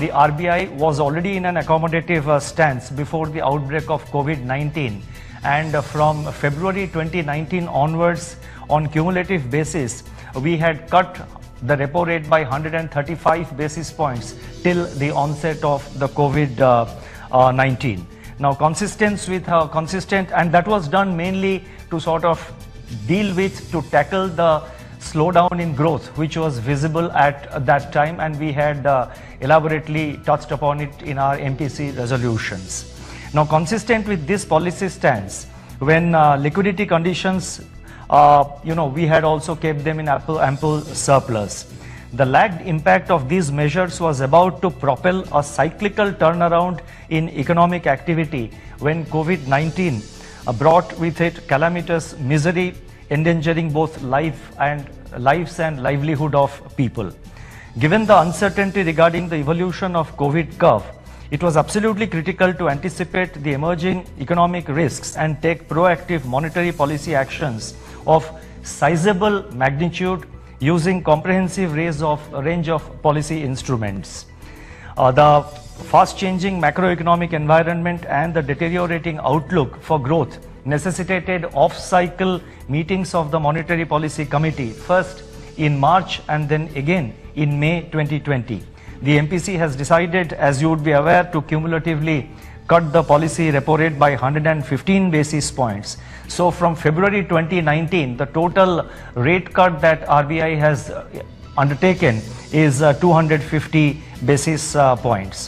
The RBI was already in an accommodative stance before the outbreak of COVID-19, and from February 2019 onwards, on cumulative basis, we had cut the repo rate by 135 basis points till the onset of the COVID-19. Now, consistent, and that was done mainly to sort of tackle the slowdown in growth, which was visible at that time, and we had elaborately touched upon it in our MPC resolutions. Now, consistent with this policy stance, when liquidity conditions, we had also kept them in ample surplus. The lagged impact of these measures was about to propel a cyclical turnaround in economic activity when COVID-19 brought with it calamitous misery, endangering both lives and livelihood of people. Given the uncertainty regarding the evolution of COVID curve, it was absolutely critical to anticipate the emerging economic risks and take proactive monetary policy actions of sizable magnitude using comprehensive range of policy instruments. The fast-changing macroeconomic environment and the deteriorating outlook for growth necessitated off-cycle meetings of the Monetary Policy Committee, first in March and then again in May 2020. The MPC has decided, as you would be aware, to cumulatively cut the policy repo rate by 115 basis points. So from February 2019, the total rate cut that RBI has undertaken is 250 basis points.